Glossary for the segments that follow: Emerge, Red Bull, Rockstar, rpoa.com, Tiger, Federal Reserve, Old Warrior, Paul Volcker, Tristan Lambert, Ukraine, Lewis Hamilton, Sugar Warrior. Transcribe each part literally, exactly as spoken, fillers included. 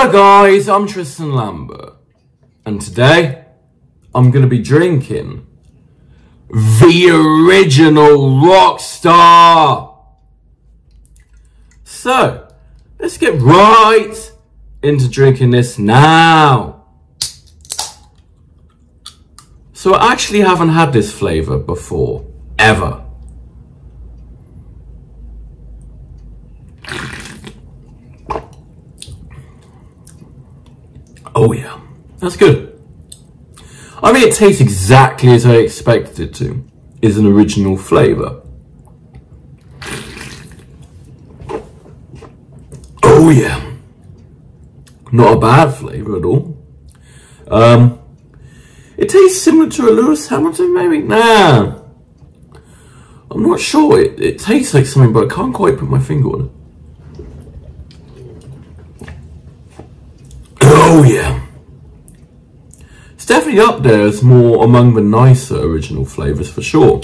Hello guys, I'm Tristan Lambert, and today I'm going to be drinking the original Rockstar. So, let's get right into drinking this now. So I actually haven't had this flavour before, ever. Oh yeah, that's good. I mean, it tastes exactly as I expected it to. It's an original flavour. Oh yeah. Not a bad flavour at all. Um, it tastes similar to a Lewis Hamilton, maybe? Nah. I'm not sure. It, it tastes like something, but I can't quite put my finger on it. Oh yeah, it's definitely up there. It's more among the nicer original flavours for sure.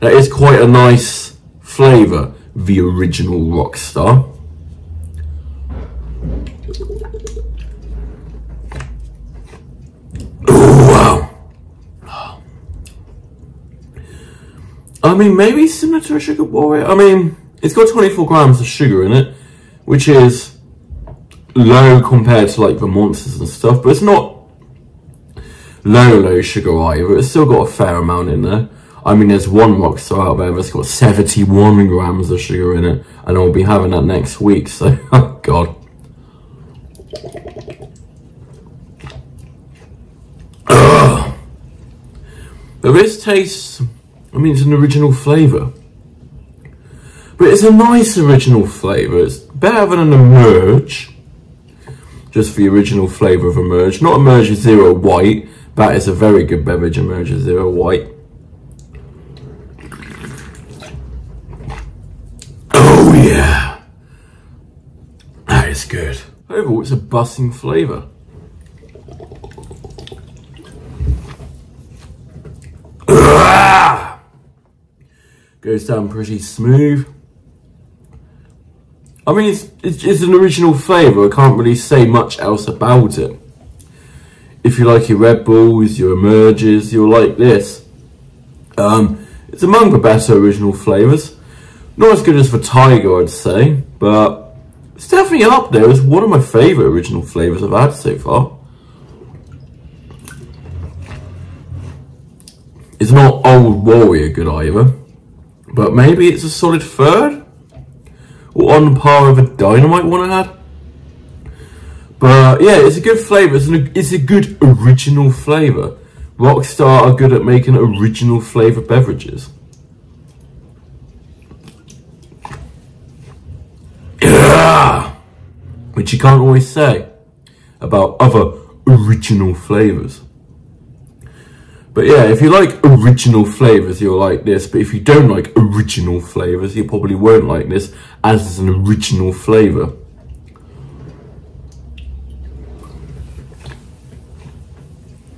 That is quite a nice flavour, the original Rockstar. Oh wow. I mean, maybe similar to a Sugar Warrior. I mean, it's got twenty-four grams of sugar in it, which is low compared to like the monsters and stuff, but it's not low low sugar either. It's still got a fair amount in there. I mean, there's one Rockstar out there that's got seventy-one grams of sugar in it, and I'll be having that next week, so oh god. Ugh. But this tastes, I mean, it's an original flavour, but it's a nice original flavour. It's better than an Emerge. Just the original flavour of Emerge. Not Emerge Zero White. That is a very good beverage, Emerge Zero White. Oh yeah. That is good. Overall, it's a buzzing flavour. Goes down pretty smooth. I mean, it's, it's, it's an original flavour. I can't really say much else about it. If you like your Red Bulls, your Emerges, you'll like this. Um, it's among the better original flavours. Not as good as the Tiger, I'd say, but it's definitely up there. It's one of my favourite original flavours I've had so far. It's not Old Warrior good either, but maybe it's a solid third. Or on par with a Dynamite one I had. But yeah, it's a good flavour. It's, it's a good original flavour. Rockstar are good at making original flavour beverages. Which you can't always say about other original flavours. But yeah, if you like original flavours, you'll like this. But if you don't like original flavours, you probably won't like this, as it's an original flavour.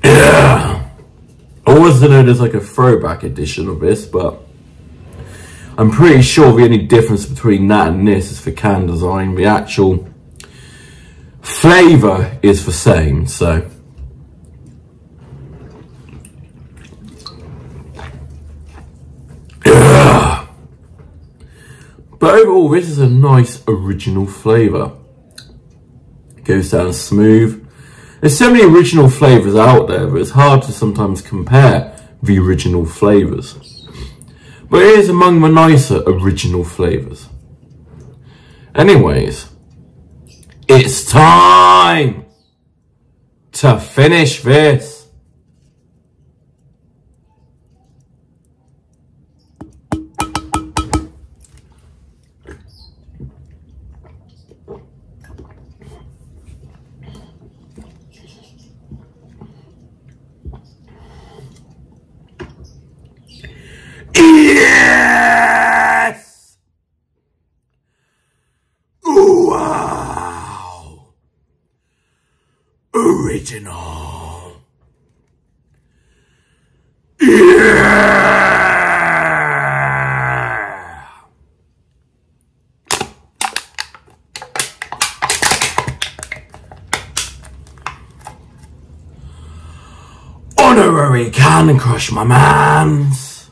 Yeah. I always know there's like a throwback edition of this, but I'm pretty sure the only difference between that and this is the can design. The actual flavour is the same, so... But overall, this is a nice original flavour. It goes down smooth. There's so many original flavours out there, but it's hard to sometimes compare the original flavours. But it is among the nicer original flavours. Anyways, it's time to finish this. Yes! Wow! Original. Yeah! Honorary Can Crush, my mans.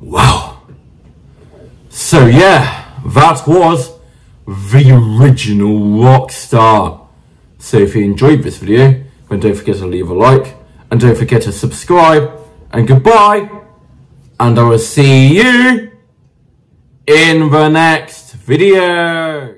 Wow. So yeah, that was the original Rockstar. So if you enjoyed this video, then don't forget to leave a like, and don't forget to subscribe, and goodbye, and I will see you in the next video.